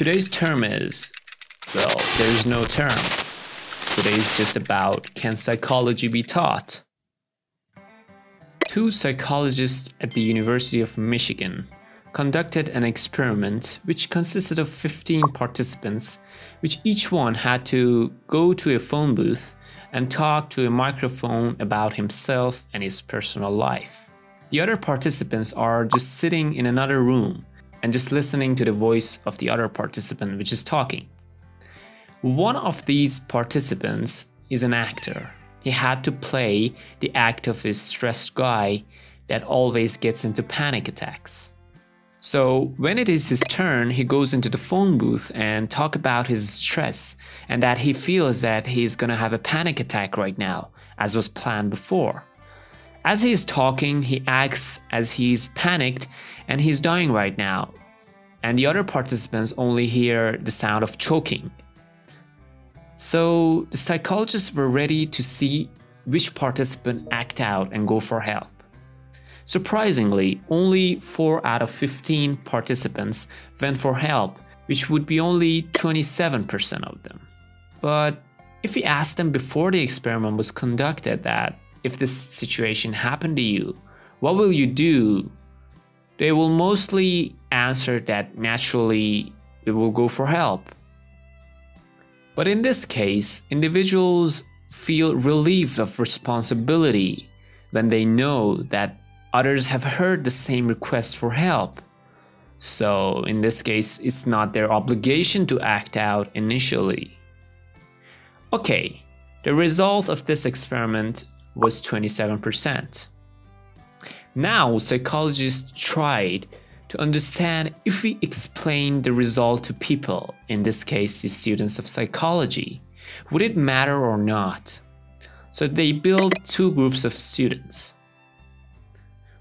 Today's term is, well, there's no term. Today's just about, can psychology be taught? Two psychologists at the University of Michigan conducted an experiment which consisted of 15 participants, which each one had to go to a phone booth and talk to a microphone about himself and his personal life. The other participants are just sitting in another room and just listening to the voice of the other participant which is talking. One of these participants is an actor. He had to play the act of a stressed guy that always gets into panic attacks. So when it is his turn, he goes into the phone booth and talk about his stress and that he feels that he's gonna have a panic attack right now, as was planned before. As he's talking, he acts as he's panicked and he's dying right now. And the other participants only hear the sound of choking. So the psychologists were ready to see which participant act out and go for help. Surprisingly, only 4 out of 15 participants went for help, which would be only 27% of them. But if we asked them before the experiment was conducted that if this situation happened to you, what will you do? They will mostly answer that naturally they will go for help. But in this case, individuals feel relieved of responsibility when they know that others have heard the same request for help. So in this case, it's not their obligation to act out initially. Okay, the result of this experiment was 27%. Now psychologists tried to understand if we explain the result to people, in this case the students of psychology, would it matter or not? So they built two groups of students.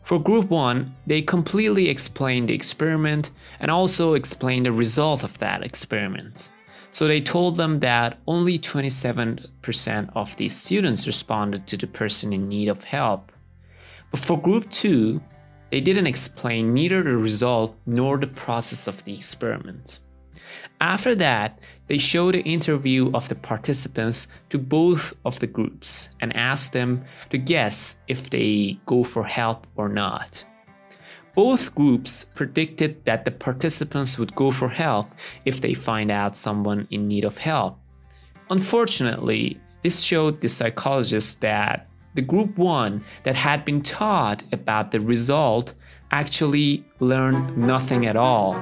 For group 1, they completely explained the experiment and also explained the result of that experiment. So they told them that only 27% of the students responded to the person in need of help. But for group 2, they didn't explain neither the result nor the process of the experiment. After that, they showed an interview of the participants to both of the groups and asked them to guess if they go for help or not. Both groups predicted that the participants would go for help if they find out someone in need of help. Unfortunately, this showed the psychologists that the group 1 that had been taught about the result actually learned nothing at all.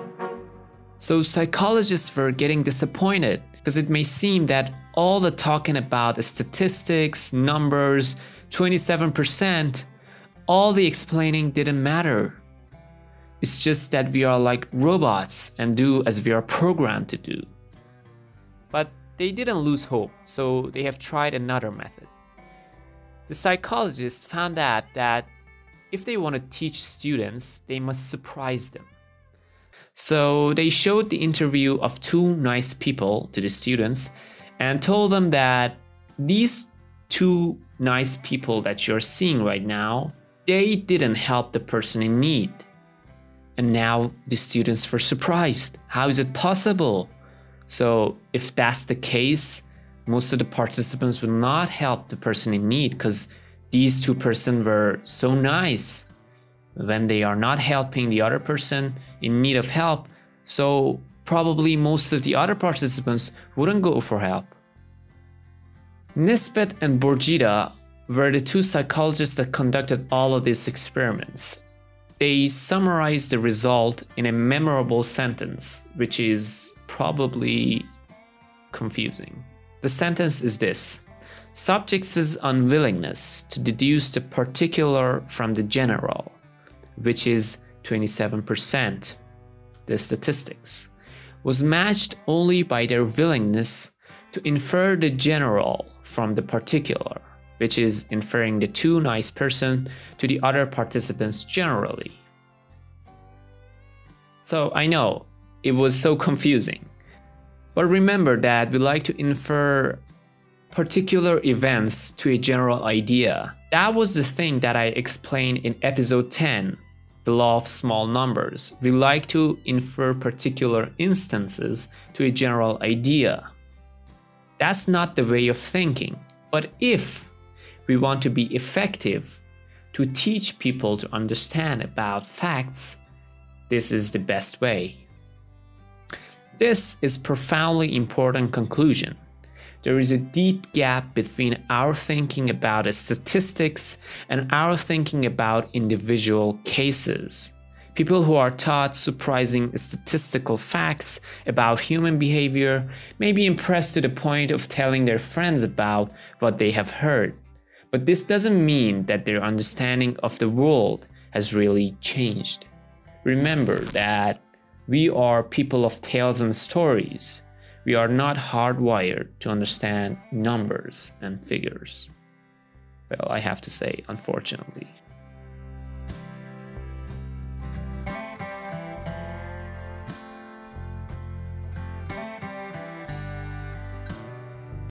So psychologists were getting disappointed because it may seem that all the talking about the statistics, numbers, 27%, all the explaining didn't matter. It's just that we are like robots and do as we are programmed to do. But they didn't lose hope, so they have tried another method. The psychologists found out that if they want to teach students, they must surprise them. So they showed the interview of two nice people to the students and told them that these two nice people that you're seeing right now, they didn't help the person in need. And now the students were surprised. How is it possible? So if that's the case, most of the participants would not help the person in need because these two persons were so nice. When they are not helping the other person in need of help, so probably most of the other participants wouldn't go for help. Nisbet and Borgida were the two psychologists that conducted all of these experiments. They summarized the result in a memorable sentence, which is probably confusing. The sentence is this: subjects' unwillingness to deduce the particular from the general, which is 27%, the statistics, was matched only by their willingness to infer the general from the particular, which is inferring the two nice person to the other participants generally. So I know it was so confusing, but remember that we like to infer particular events to a general idea. That was the thing that I explained in episode 10. the law of small numbers. We like to infer particular instances to a general idea. That's not the way of thinking. But if we want to be effective to teach people to understand about facts, this is the best way. This is a profoundly important conclusion. There is a deep gap between our thinking about statistics and our thinking about individual cases. People who are taught surprising statistical facts about human behavior may be impressed to the point of telling their friends about what they have heard. But this doesn't mean that their understanding of the world has really changed. Remember that we are people of tales and stories. We are not hardwired to understand numbers and figures. Well, I have to say, unfortunately.